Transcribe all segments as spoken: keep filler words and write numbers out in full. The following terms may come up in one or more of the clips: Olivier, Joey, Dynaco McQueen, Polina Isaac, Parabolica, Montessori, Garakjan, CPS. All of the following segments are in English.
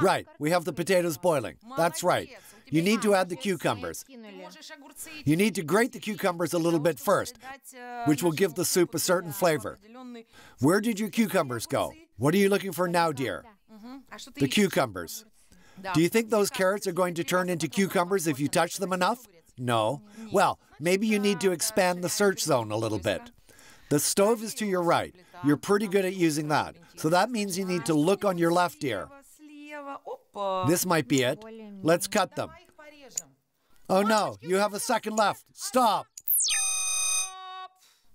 Right, we have the potatoes boiling. That's right. You need to add the cucumbers. You need to grate the cucumbers a little bit first, which will give the soup a certain flavor. Where did your cucumbers go? What are you looking for now, dear? The cucumbers. Do you think those carrots are going to turn into cucumbers if you touch them enough? No. Well, maybe you need to expand the search zone a little bit. The stove is to your right. You're pretty good at using that. So that means you need to look on your left, dear. This might be it. Let's cut them. Oh no, you have a second left. Stop!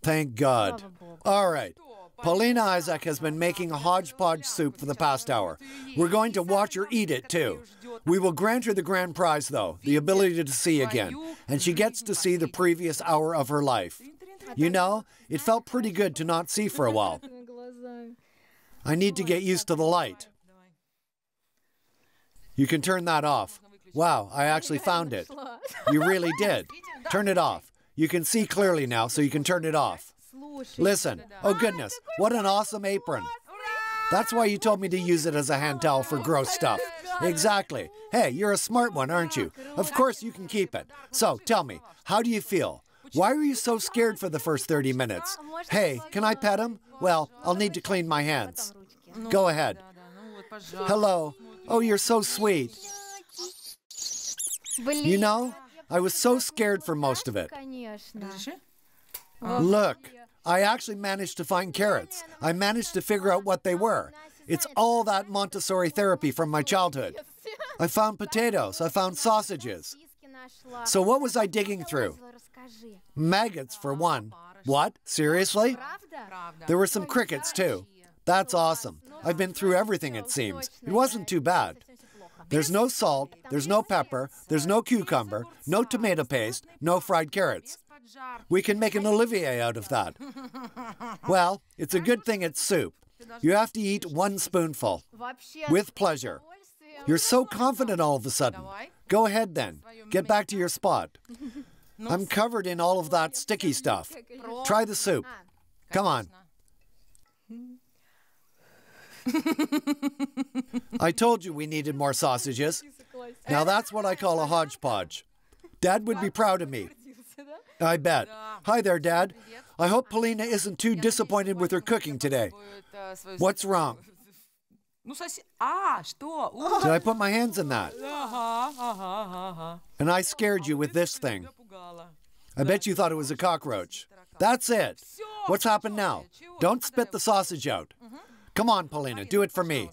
Thank God. All right. Polina Isaac has been making a hodgepodge soup for the past hour. We're going to watch her eat it, too. We will grant her the grand prize, though, the ability to see again. And she gets to see the previous hour of her life. You know, it felt pretty good to not see for a while. I need to get used to the light. You can turn that off. Wow, I actually found it. You really did. Turn it off. You can see clearly now, so you can turn it off. Listen, oh goodness, what an awesome apron. That's why you told me to use it as a hand towel for gross stuff. Exactly. Hey, you're a smart one, aren't you? Of course you can keep it. So, tell me, how do you feel? Why were you so scared for the first thirty minutes? Hey, can I pet him? Well, I'll need to clean my hands. Go ahead. Hello. Oh, you're so sweet. You know, I was so scared for most of it. Look, I actually managed to find carrots. I managed to figure out what they were. It's all that Montessori therapy from my childhood. I found potatoes. I found sausages. So what was I digging through? Maggots, for one. What? Seriously? There were some crickets, too. That's awesome. I've been through everything, it seems. It wasn't too bad. There's no salt, there's no pepper, there's no cucumber, no tomato paste, no fried carrots. We can make an Olivier out of that. Well, it's a good thing it's soup. You have to eat one spoonful. With pleasure. You're so confident all of a sudden. Go ahead then. Get back to your spot. I'm covered in all of that sticky stuff. Try the soup. Come on. I told you we needed more sausages. Now that's what I call a hodgepodge. Dad would be proud of me. I bet. Hi there, Dad. I hope Polina isn't too disappointed with her cooking today. What's wrong? Did I put my hands in that? And I scared you with this thing. I bet you thought it was a cockroach. That's it. What's happened now? Don't spit the sausage out. Come on, Polina, do it for me.